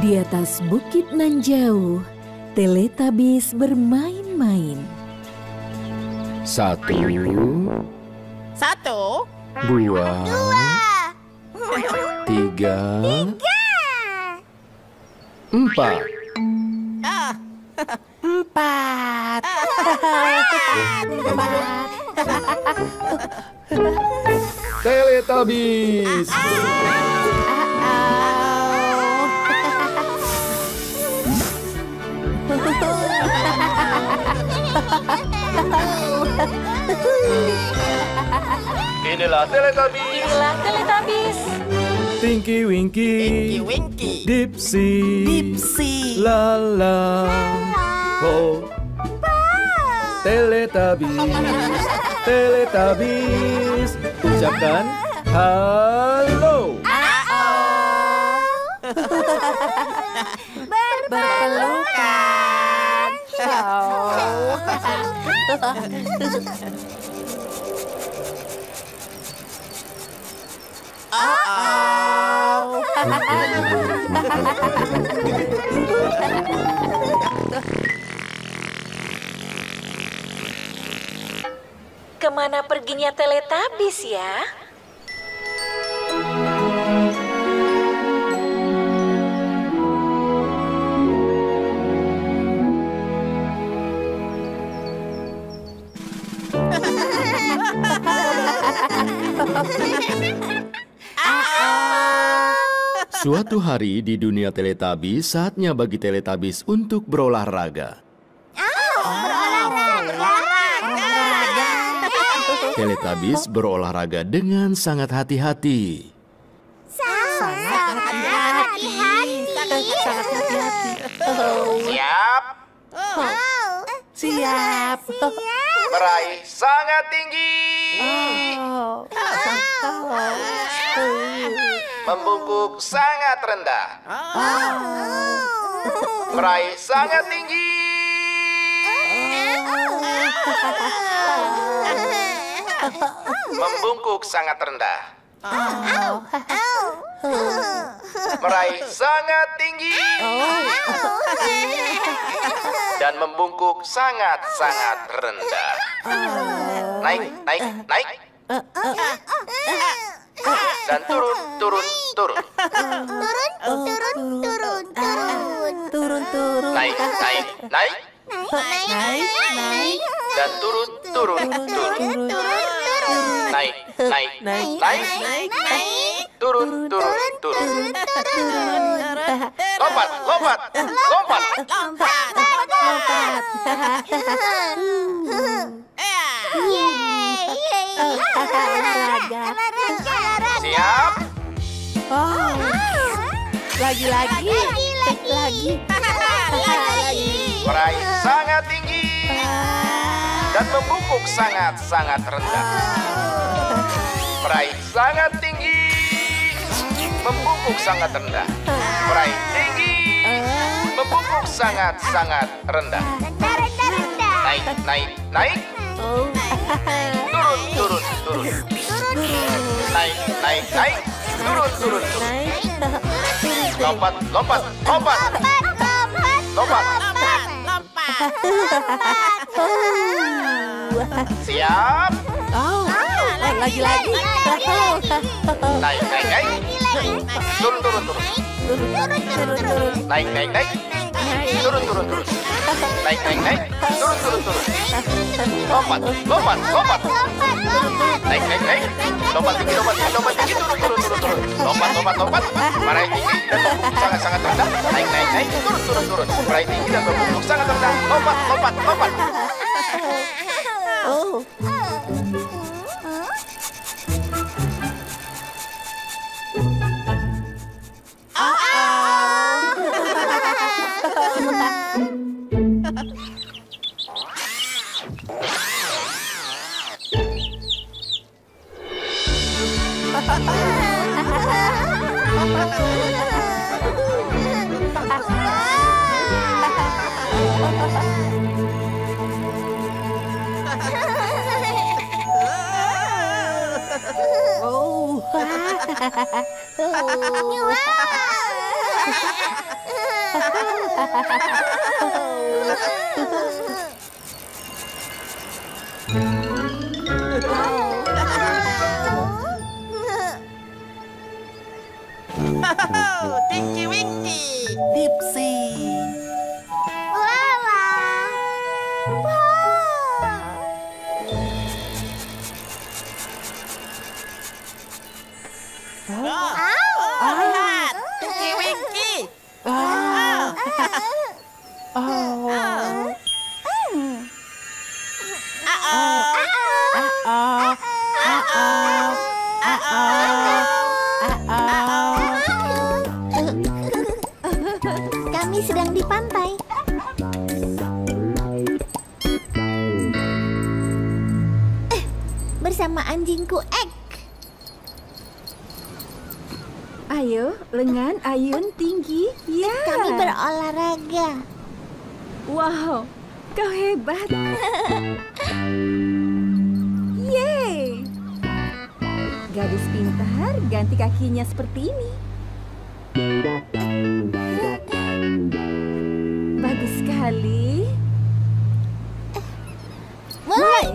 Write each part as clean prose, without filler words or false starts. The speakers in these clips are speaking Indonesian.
Di atas bukit nan jauh, Teletubbies bermain-main. Satu, dua, tiga, empat. Teletubbies. Inilah Teletubbies. Tinky Winky, Dipsy, Lala, Po, Teletubbies. Ucapkan halo. Berpelukan. Kemana perginya Teletubbies ya? Suatu hari di dunia Teletubbies, saatnya bagi Teletubbies untuk berolahraga. Teletubbies berolahraga dengan sangat hati-hati. Siap. Meraih sangat tinggi. Membungkuk sangat rendah. Meraih sangat tinggi. Membungkuk sangat rendah. Meraih sangat tinggi. Dan membungkuk sangat-sangat rendah. Naik. Dan turun. Naik. Dan turun. Naik. Turun. Lompat. Siap. Lagi. Meraih sangat tinggi dan membungkuk sangat-sangat rendah. Meraih sangat tinggi, membungkuk sangat rendah. Meraih tinggi, membungkuk sangat-sangat rendah. Naik. Turun. Naik. Turun. Lompat. Siap. Lagi. Naik. Turun. Naik. Turun. Naik. Turun. Lompat. Naik. Lompat tinggi. Turun. Lompat. Meraih tinggi dan membungkuk sangat rendah. Naik. Turun. Meraih tinggi dan membungkuk sangat rendah. Lompat. Oh, Tinky Winky, Dipsy, Lala, Po. Tinky Winky. Kami sedang di pantai. Bersama anjingku Ek. Ayo, lengan, ayun, tinggi. Ya. Kami berolahraga. Wow, kau hebat. Yeay. Gadis pintar ganti kakinya seperti ini. Bagus sekali. Mulai.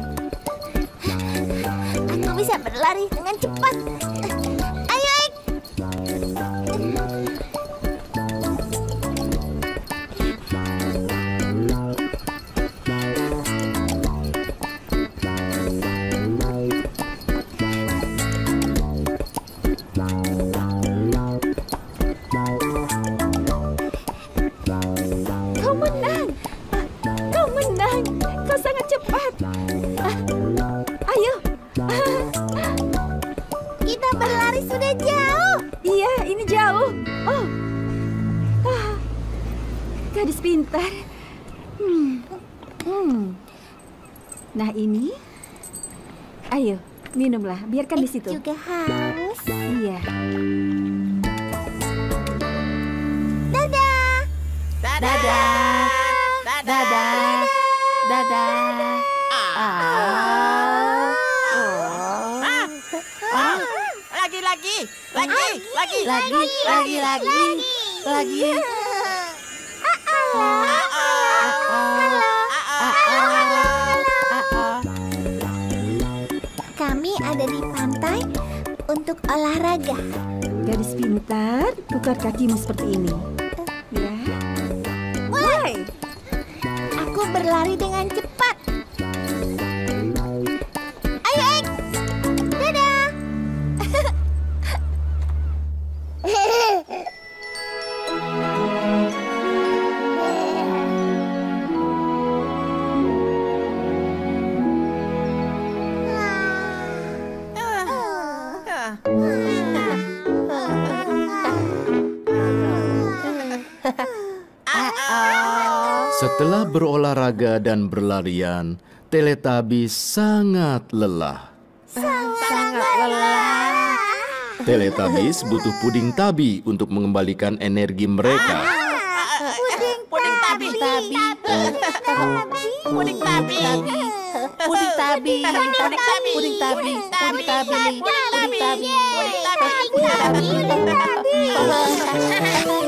Aku bisa berlari dengan cepat. Ayo, Ek. Gadis pintar. Nah ini, ayo minumlah. Biarkan di situ. Juga haus. Iya. Dadah. Dadah. Dadah. Dadah. Dadah. Dadah. Lagi. Lagi. Lagi. Lagi. Lagi. Lagi. Lagi. Kami ada di pantai untuk olahraga. Gadis pintar, putar kakimu seperti ini. Ya. Mulai. Aku berlari dengan cepat. Ayo, Ek. Dadah. Setelah berolahraga dan berlarian, Teletubbies sangat lelah. Sangat lelah. Teletubbies butuh puding tabi untuk mengembalikan energi mereka. Puding tabi. Puding tabi. Puding tabi. Puding tabi. Puding tabi. Puding tabi. Puding tabi.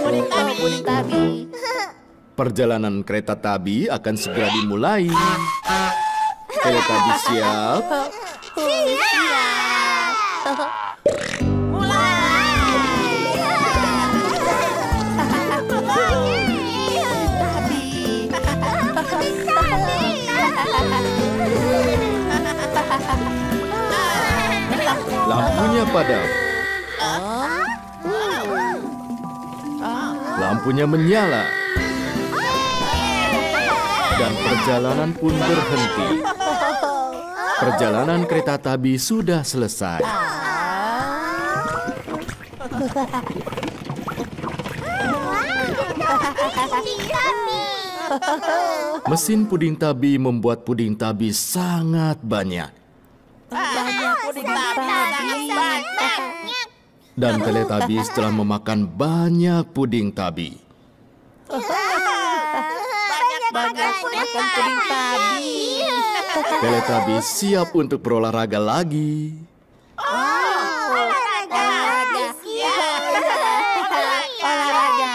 Puding tabi. Puding tabi. Perjalanan kereta tabi akan segera dimulai. Teletubbies siap? Siap. Mulai. Lampunya padam. Lampunya menyala. Dan perjalanan pun berhenti. Perjalanan kereta tabi sudah selesai. Mesin puding tabi membuat puding tabi sangat banyak. Dan Teletubbies telah memakan banyak puding tabi. Banyak makan puding tabi. Teletubbies siap untuk berolahraga lagi. Olahraga siap. Olahraga.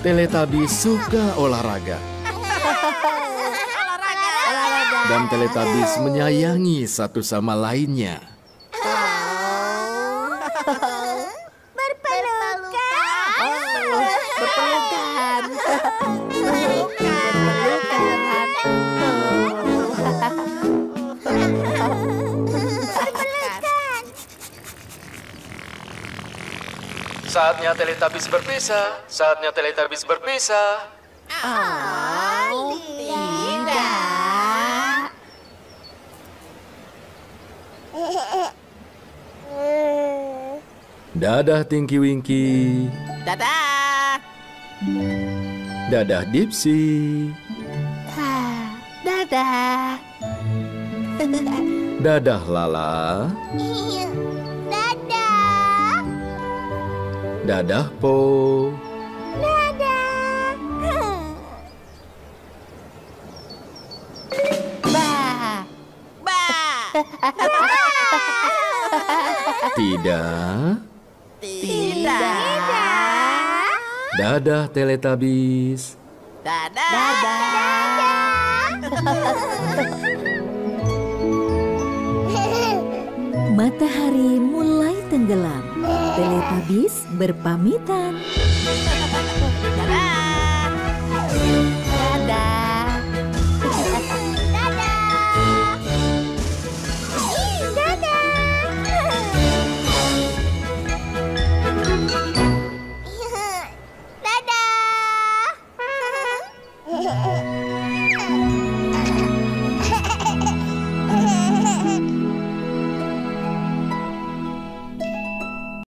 Teletubbies suka olahraga. Dan Teletubbies menyayangi satu sama lainnya. Berpelukan. Saatnya Teletubbies berpisah. Saatnya Teletubbies berpisah. Oh, tidak. Dadah Tinky Winky. Dadah. Dadah Dipsy. Dadah. Dadah Lala. Dadah Po. Dadah. Tidak. Tidak. Dadah Teletubbies. Dadah. Matahari mulai tenggelam. Teletubbies berpamitan.